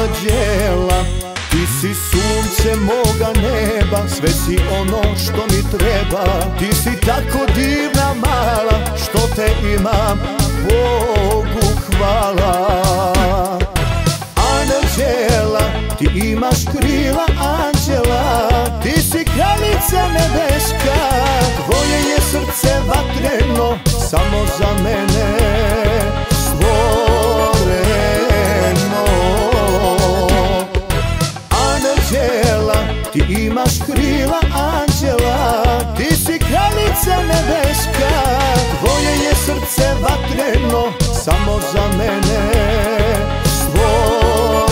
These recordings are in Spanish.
Andjela, ti si sunce moga neba, sve si ono što mi treba. Ti si tako divna mala, što te imam, Bogu hvala. Andjela, ti imaš krila anđela, ti si kraljica nebeska. Tvoje je srce vatreno, samo za mene. Ti imaš krila anđela, ti si kraljica nebeska. Tvoje je srce vatreno, samo za mene stvoreno.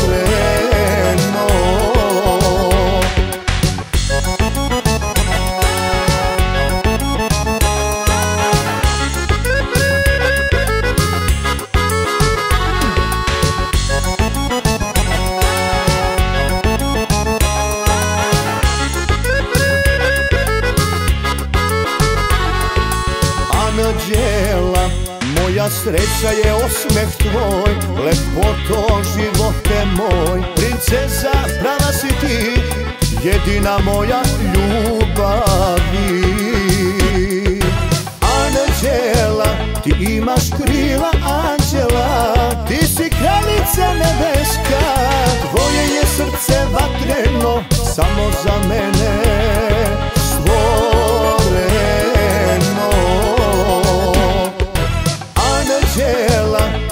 Andjela, moja sreća je osmeh tvoj, lepoto živote moj. Princeza, prava si ti, jedina moja ljubavi. Andjela, ti imaš krila anđela, ti si kraljica nebeska. Tvoje je srce vatreno, samo za mene .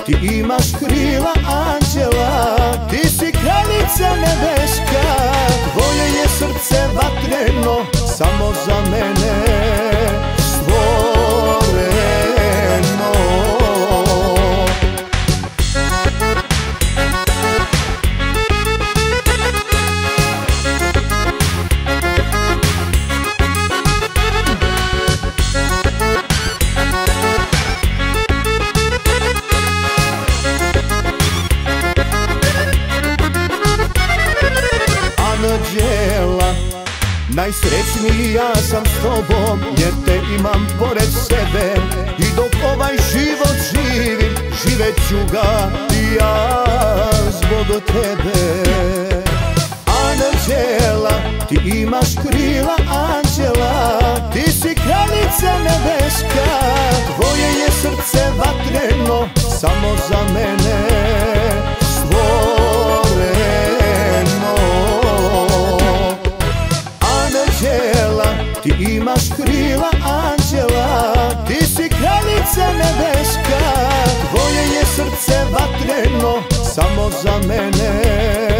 Ti imaš krila anđela, ti si kraljica nebeska. Tvoje je srce vatreno, samo za mene stvoreno. Andjela, najsrećnija sam s tobom, jer te imam pored sebe. I dok ovaj život živim, živet ću ga i ja zbog tebe. Andjela, ti imaš krila anđela, ti si kraljica nebeska. Tvoje je srce vatreno, samo za mene . Ti imaš krila anđela, ti si kraljica nebeska. Tvoje je srce vatreno, samo za mene.